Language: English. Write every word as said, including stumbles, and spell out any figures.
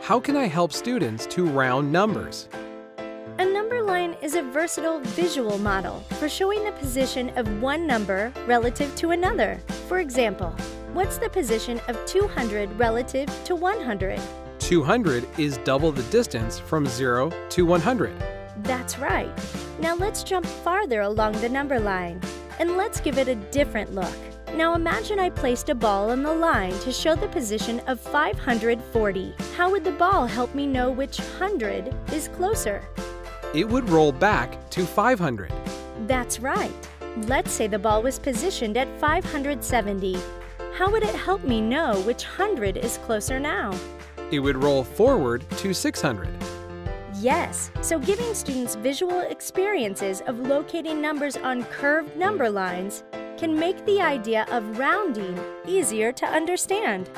How can I help students to round numbers? A number line is a versatile visual model for showing the position of one number relative to another. For example, what's the position of two hundred relative to one hundred? two hundred is double the distance from zero to one hundred. That's right. Now let's jump farther along the number line, and let's give it a different look. Now imagine I placed a ball on the line to show the position of five hundred forty. How would the ball help me know which hundred is closer? It would roll back to five hundred. That's right. Let's say the ball was positioned at five hundred seventy. How would it help me know which hundred is closer now? It would roll forward to six hundred. Yes, so giving students visual experiences of locating numbers on curved number lines can make the idea of rounding easier to understand.